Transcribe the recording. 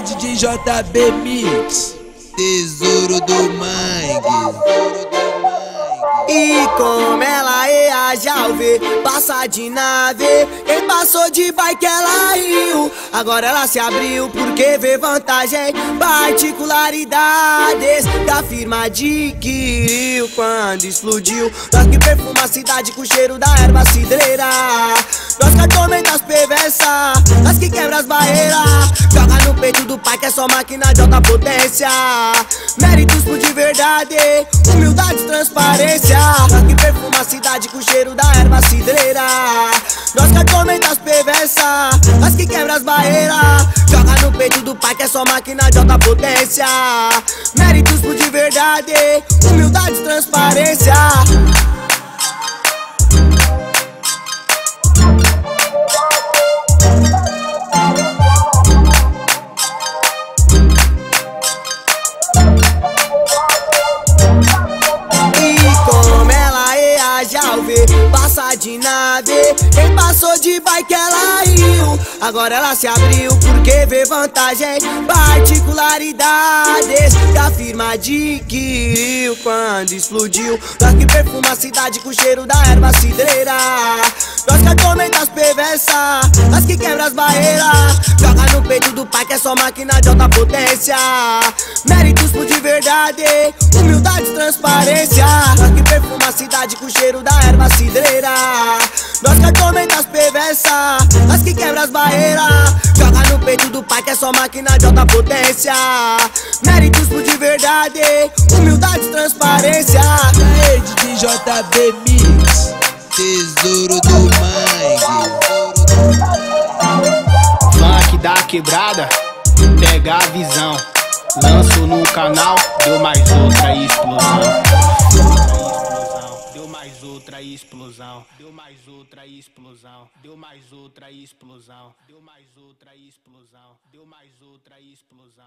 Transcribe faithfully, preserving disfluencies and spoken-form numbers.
é D J J B Mix, tesouro do mangue. E como ela é a Jalve, passa de nave. Quem passou de bike ela riu, agora ela se abriu porque vê vantagem, particularidades da firma adquiriu quando explodiu. Nós que perfuma a cidade com o cheiro da erva cidreira, nós que atormenta as perversas, nós que quebra as barreiras, joga no peito do pai que é só máquina de alta potência. Méritos por de verdade, humildade e transparência. Nós que perfuma a cidade com o cheiro da erva cidreira, nós que atormenta as perversas, nós que quebra as barreiras, joga no peito do pai que é só máquina de alta potência. Méritos por de verdade, humildade e transparência. Passa de nave, quem passou de bike ela riu, agora ela se abriu porque vê vantagem, particularidades da firma adquiriu quando explodiu. Nós que perfuma a cidade com o cheiro da erva cidreira, nós que atormenta as perversas, nós que quebra as barreiras, joga no peito do pai que é só máquina de alta potência. Méritos por de verdade, humildade e transparência. Nós que perfuma a cidade com o cheiro da erva cidreira, nós que atormenta as perversas, nós que quebra as barreiras, joga no peito do pai que é só máquina de alta potência. Méritos por de verdade, humildade e transparência. Rede de J B Mix, tesouro do mangue. Funk da quebrada, pega a visão, lanço no canal, deu mais outra explosão. Outra explosão, deu mais outra explosão, deu mais outra explosão, deu mais outra explosão, deu mais outra explosão.